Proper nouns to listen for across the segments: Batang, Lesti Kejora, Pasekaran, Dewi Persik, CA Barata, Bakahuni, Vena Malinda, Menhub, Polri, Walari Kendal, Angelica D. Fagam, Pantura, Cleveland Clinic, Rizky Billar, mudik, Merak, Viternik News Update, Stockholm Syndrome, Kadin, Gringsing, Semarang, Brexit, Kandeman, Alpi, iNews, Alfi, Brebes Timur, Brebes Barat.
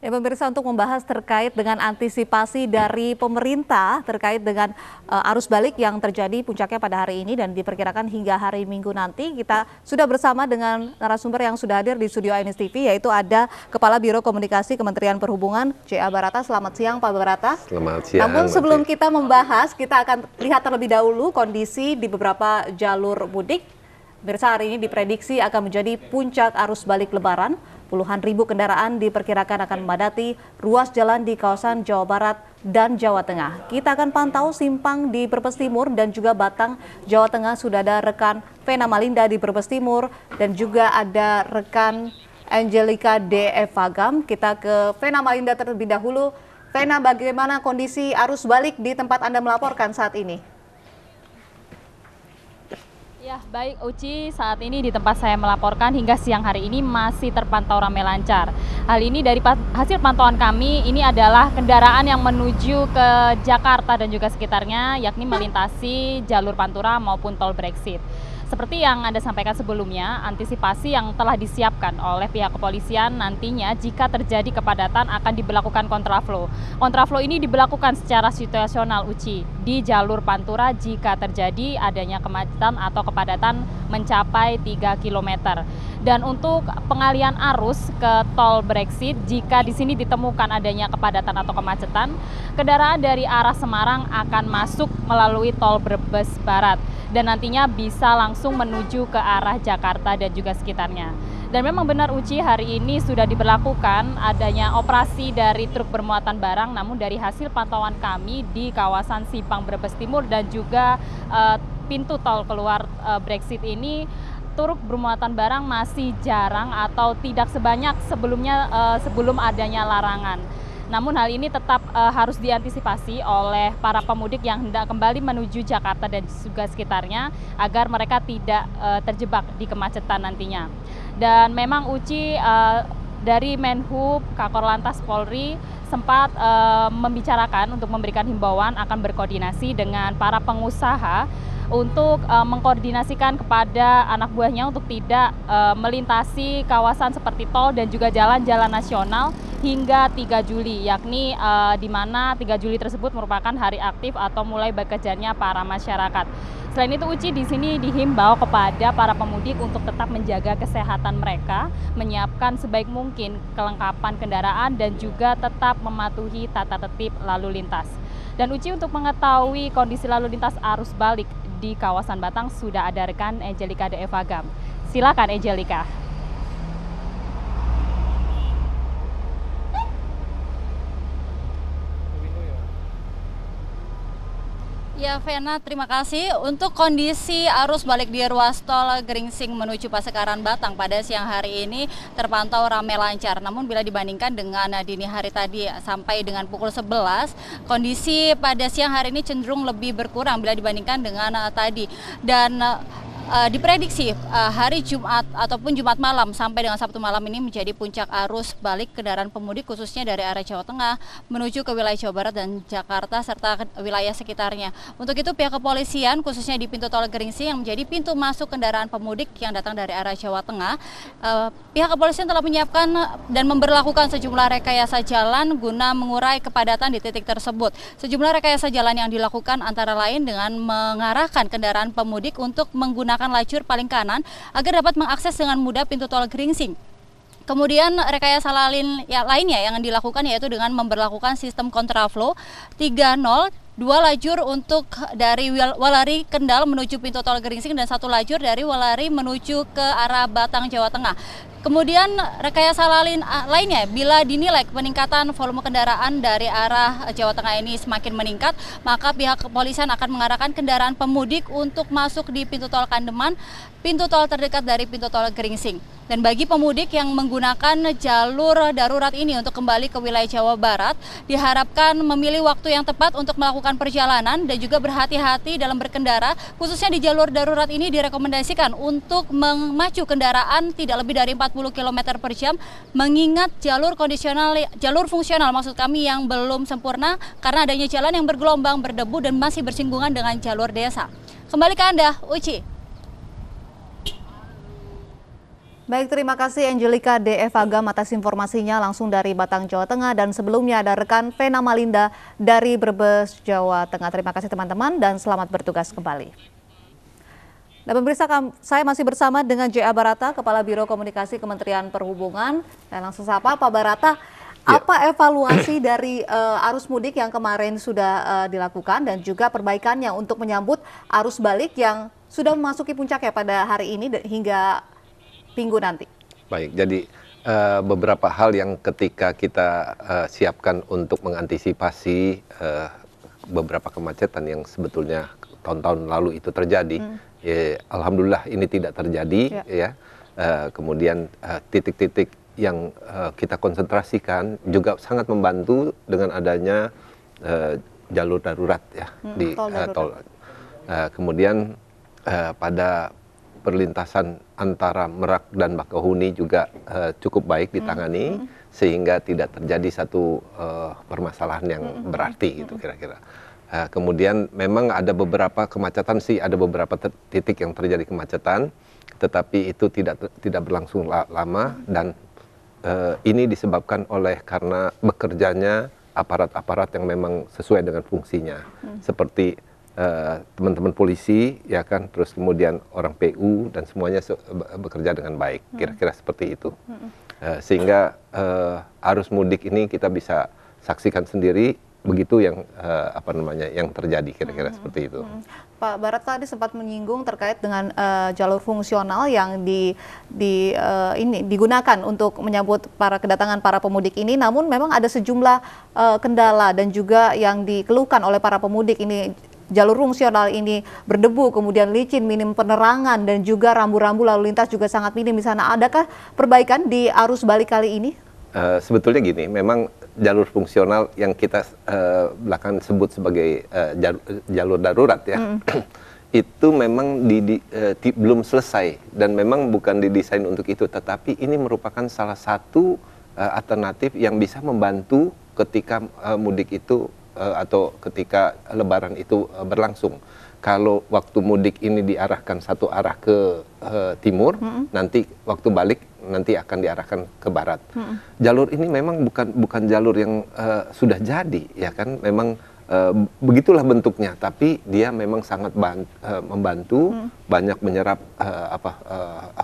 Ya, pemirsa, untuk membahas terkait dengan antisipasi dari pemerintah terkait dengan arus balik yang terjadi puncaknya pada hari ini dan diperkirakan hingga hari Minggu nanti, kita sudah bersama dengan narasumber yang sudah hadir di studio iNews TV, yaitu ada Kepala Biro Komunikasi Kementerian Perhubungan CA Barata. Selamat siang Pak Barata. Selamat siang. Namun sebelum kita membahas, kita akan lihat terlebih dahulu kondisi di beberapa jalur mudik. Pemirsa, hari ini diprediksi akan menjadi puncak arus balik Lebaran. Puluhan ribu kendaraan diperkirakan akan memadati ruas jalan di kawasan Jawa Barat dan Jawa Tengah. Kita akan pantau simpang di Brebes Timur dan juga Batang, Jawa Tengah. Sudah ada rekan Vena Malinda di Brebes Timur dan juga ada rekan Angelica D. Fagam. Kita ke Vena Malinda terlebih dahulu. Vena, bagaimana kondisi arus balik di tempat Anda melaporkan saat ini? Ya, baik Uci, saat ini di tempat saya melaporkan hingga siang hari ini masih terpantau ramai lancar. Hal ini dari hasil pantauan kami, ini adalah kendaraan yang menuju ke Jakarta dan juga sekitarnya, yakni melintasi jalur Pantura maupun tol Brexit. Seperti yang Anda sampaikan sebelumnya, antisipasi yang telah disiapkan oleh pihak kepolisian nantinya jika terjadi kepadatan akan diberlakukan kontraflow. Kontraflow ini diberlakukan secara situasional, Uci, di jalur Pantura jika terjadi adanya kemacetan atau kepadatan mencapai 3 km. Dan untuk pengalian arus ke tol Brexit, jika di sini ditemukan adanya kepadatan atau kemacetan, kendaraan dari arah Semarang akan masuk melalui tol Brebes Barat dan nantinya bisa langsung menuju ke arah Jakarta dan juga sekitarnya. Dan memang benar Uci, hari ini sudah diberlakukan adanya operasi dari truk bermuatan barang, namun dari hasil pantauan kami di kawasan simpang Brebes Timur dan juga pintu tol keluar Brexit ini, truk bermuatan barang masih jarang atau tidak sebanyak sebelumnya sebelum adanya larangan. Namun hal ini tetap harus diantisipasi oleh para pemudik yang hendak kembali menuju Jakarta dan juga sekitarnya agar mereka tidak terjebak di kemacetan nantinya. Dan memang Uci, dari Menhub, Kakor Lantas Polri sempat membicarakan untuk memberikan himbauan akan berkoordinasi dengan para pengusaha untuk mengkoordinasikan kepada anak buahnya untuk tidak melintasi kawasan seperti tol dan juga jalan-jalan nasional hingga 3 Juli, yakni di mana 3 Juli tersebut merupakan hari aktif atau mulai bekerjanya para masyarakat. Selain itu Uci, di sini dihimbau kepada para pemudik untuk tetap menjaga kesehatan mereka, menyiapkan sebaik mungkin kelengkapan kendaraan dan juga tetap mematuhi tata tertib lalu lintas. Dan Uci, untuk mengetahui kondisi lalu lintas arus balik di kawasan Batang sudah ada rekan Angelica D. Fagam. Silakan Angelica. Ya Vena, terima kasih. Untuk kondisi arus balik di ruas tol Gringsing menuju Pasekaran Batang pada siang hari ini terpantau ramai lancar. Namun bila dibandingkan dengan dini hari tadi sampai dengan pukul 11, kondisi pada siang hari ini cenderung lebih berkurang bila dibandingkan dengan tadi. Dan diprediksi hari Jumat ataupun Jumat malam sampai dengan Sabtu malam ini menjadi puncak arus balik kendaraan pemudik khususnya dari arah Jawa Tengah menuju ke wilayah Jawa Barat dan Jakarta serta wilayah sekitarnya. Untuk itu pihak kepolisian khususnya di pintu tol Gringsing yang menjadi pintu masuk kendaraan pemudik yang datang dari arah Jawa Tengah, pihak kepolisian telah menyiapkan dan memberlakukan sejumlah rekayasa jalan guna mengurai kepadatan di titik tersebut. Sejumlah rekayasa jalan yang dilakukan antara lain dengan mengarahkan kendaraan pemudik untuk menggunakan lajur paling kanan agar dapat mengakses dengan mudah pintu tol Gringsing. Kemudian rekayasa lainnya yang dilakukan yaitu dengan memberlakukan sistem kontraflow 3-0, 2 lajur untuk dari Walari Kendal menuju pintu tol Gringsing dan 1 lajur dari Walari menuju ke arah Batang, Jawa Tengah. Kemudian rekayasa lainnya bila dinilai peningkatan volume kendaraan dari arah Jawa Tengah ini semakin meningkat, maka pihak kepolisian akan mengarahkan kendaraan pemudik untuk masuk di pintu tol Kandeman, pintu tol terdekat dari pintu tol Gringsing. Dan bagi pemudik yang menggunakan jalur darurat ini untuk kembali ke wilayah Jawa Barat, diharapkan memilih waktu yang tepat untuk melakukan perjalanan dan juga berhati-hati dalam berkendara, khususnya di jalur darurat ini direkomendasikan untuk memacu kendaraan tidak lebih dari 40 km/jam, mengingat jalur fungsional maksud kami yang belum sempurna karena adanya jalan yang bergelombang, berdebu dan masih bersinggungan dengan jalur desa. Kembali ke Anda, Uci. Baik, terima kasih Angelica D. Fagam atas informasinya langsung dari Batang, Jawa Tengah. Dan sebelumnya ada rekan Vena Malinda dari Brebes, Jawa Tengah. Terima kasih teman-teman dan selamat bertugas kembali. Dan pemirsa, saya masih bersama dengan CA Barata, Kepala Biro Komunikasi Kementerian Perhubungan. Dan langsung sapa Pak Barata. Apa evaluasi dari arus mudik yang kemarin sudah dilakukan dan juga perbaikannya untuk menyambut arus balik yang sudah memasuki puncaknya pada hari ini hingga minggu nanti? Baik, jadi beberapa hal yang ketika kita siapkan untuk mengantisipasi beberapa kemacetan yang sebetulnya tahun-tahun lalu itu terjadi, alhamdulillah ini tidak terjadi ya. Kemudian titik-titik yang kita konsentrasikan juga sangat membantu dengan adanya jalur darurat ya, di tol. Kemudian pada perlintasan antara Merak dan Bakahuni juga cukup baik ditangani, sehingga tidak terjadi satu permasalahan yang berarti gitu kira-kira. Kemudian memang ada beberapa kemacetan sih, ada beberapa titik yang terjadi kemacetan, tetapi itu tidak berlangsung lama dan ini disebabkan oleh karena bekerjanya aparat-aparat yang memang sesuai dengan fungsinya, seperti teman-teman polisi, ya kan, terus kemudian orang PU dan semuanya bekerja dengan baik, kira-kira seperti itu. Sehingga arus mudik ini kita bisa saksikan sendiri, begitu yang yang terjadi kira-kira seperti itu. Pak Barat tadi sempat menyinggung terkait dengan jalur fungsional yang digunakan untuk menyambut para kedatangan para pemudik ini. Namun memang ada sejumlah kendala dan juga yang dikeluhkan oleh para pemudik ini. Jalur fungsional ini berdebu, kemudian licin, minim penerangan, dan juga rambu-rambu lalu lintas juga sangat minim di sana. Adakah perbaikan di arus balik kali ini? Sebetulnya gini, memang jalur fungsional yang kita belakangan sebut sebagai jalur darurat ya, itu memang belum selesai dan memang bukan didesain untuk itu, tetapi ini merupakan salah satu alternatif yang bisa membantu ketika mudik itu atau ketika lebaran itu berlangsung. Kalau waktu mudik ini diarahkan satu arah ke timur, nanti waktu balik nanti akan diarahkan ke barat. Jalur ini memang bukan jalur yang sudah jadi, ya kan? Memang begitulah bentuknya, tapi dia memang sangat membantu, banyak menyerap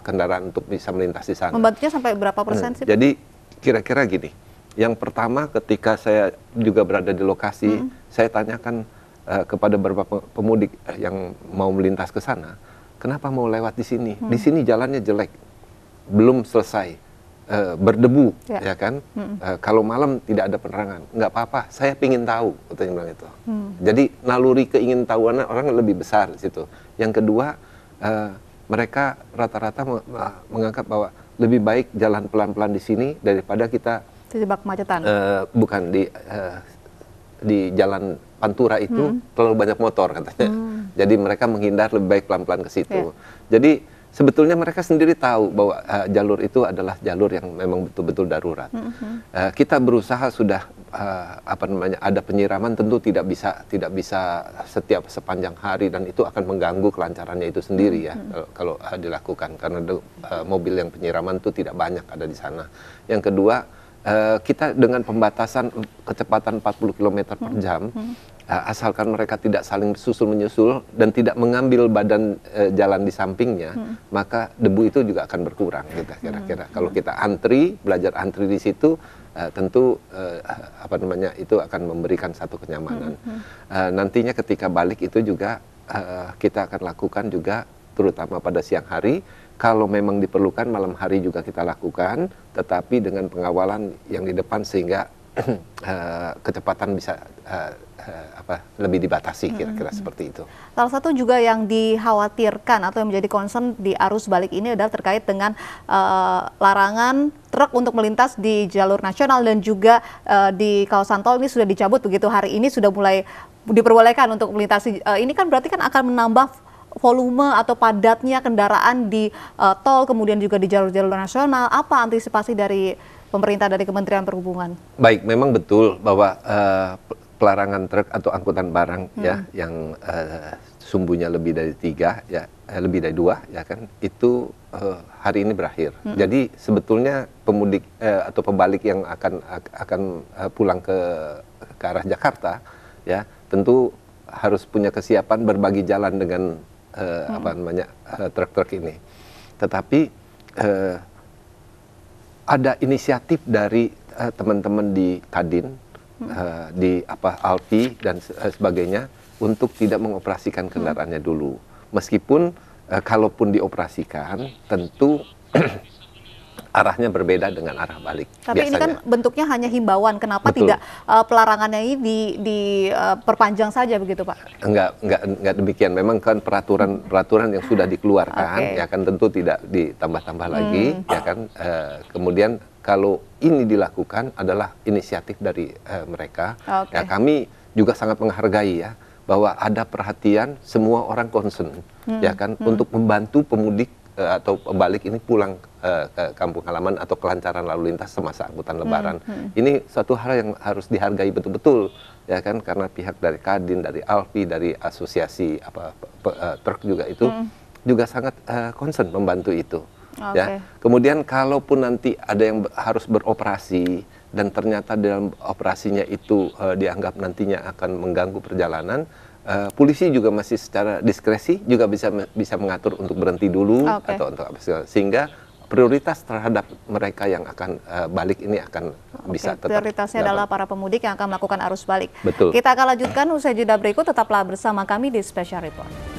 kendaraan untuk bisa melintasi sana. Membantunya sampai berapa persen sih? Jadi kira-kira gini. Yang pertama ketika saya juga berada di lokasi, saya tanyakan kepada beberapa pemudik yang mau melintas ke sana, kenapa mau lewat di sini? Di sini jalannya jelek, belum selesai, berdebu, ya kan? Kalau malam tidak ada penerangan, nggak apa-apa, saya pingin tahu, katanya bilang itu. Jadi naluri keingintahuan orang lebih besar di situ. Yang kedua, mereka rata-rata menganggap bahwa lebih baik jalan pelan-pelan di sini daripada kita terjebak kemacetan. Bukan di jalan Pantura itu terlalu banyak motor katanya. Jadi mereka menghindar, lebih baik pelan-pelan ke situ. Jadi sebetulnya mereka sendiri tahu bahwa jalur itu adalah jalur yang memang betul-betul darurat. Kita berusaha sudah ada penyiraman, tentu tidak bisa setiap sepanjang hari dan itu akan mengganggu kelancarannya itu sendiri ya, kalau dilakukan karena mobil yang penyiraman itu tidak banyak ada di sana. Yang kedua, kita dengan pembatasan kecepatan 40 km per jam, asalkan mereka tidak saling susul-menyusul dan tidak mengambil badan jalan di sampingnya, maka debu itu juga akan berkurang gitu, kira-kira. Kalau kita belajar antri di situ, tentu itu akan memberikan satu kenyamanan. Nantinya ketika balik itu juga kita akan lakukan juga, terutama pada siang hari. Kalau memang diperlukan, malam hari juga kita lakukan, tetapi dengan pengawalan yang di depan sehingga kecepatan bisa lebih dibatasi, kira-kira seperti itu. Salah satu juga yang dikhawatirkan atau yang menjadi concern di arus balik ini adalah terkait dengan larangan truk untuk melintas di jalur nasional dan juga di kawasan tol ini sudah dicabut begitu, hari ini sudah mulai diperbolehkan untuk melintasi. Ini kan berarti kan akan menambah volume atau padatnya kendaraan di tol, kemudian juga di jalur-jalur nasional. Apa antisipasi dari pemerintah, dari Kementerian Perhubungan? Baik, memang betul bahwa pelarangan truk atau angkutan barang ya, yang sumbunya lebih dari 3 ya, lebih dari dua, ya kan, itu hari ini berakhir. Jadi sebetulnya pemudik atau pebalik yang akan pulang ke arah Jakarta, ya tentu harus punya kesiapan berbagi jalan dengan truk-truk ini. Tetapi ada inisiatif dari teman-teman di Kadin, Alpi dan sebagainya untuk tidak mengoperasikan kendaraannya dulu. Meskipun kalaupun dioperasikan, tentu arahnya berbeda dengan arah balik. Tapi biasanya ini kan bentuknya hanya himbauan, kenapa betul tidak pelarangannya ini diperpanjang saja begitu, Pak? Enggak demikian. Memang kan peraturan yang sudah dikeluarkan, okay, ya kan tentu tidak ditambah-tambah lagi, ya kan. Kemudian kalau ini dilakukan adalah inisiatif dari mereka. Okay. Ya, kami juga sangat menghargai ya, bahwa ada perhatian semua orang concern, ya kan, untuk membantu pemudik atau pembalik ini pulang ke kampung halaman atau kelancaran lalu lintas semasa angkutan lebaran. Ini suatu hal yang harus dihargai betul-betul, ya kan, karena pihak dari Kadin, dari Alfi, dari asosiasi truk juga itu juga sangat concern membantu itu. Okay. Ya. Kemudian kalaupun nanti ada yang harus beroperasi dan ternyata dalam operasinya itu dianggap nantinya akan mengganggu perjalanan, polisi juga masih secara diskresi juga bisa mengatur untuk berhenti dulu, okay, atau untuk apa, sehingga prioritas terhadap mereka yang akan balik ini akan bisa tetap. Prioritasnya adalah para pemudik yang akan melakukan arus balik. Betul. Kita akan lanjutkan usai jeda berikut, tetaplah bersama kami di Special Report.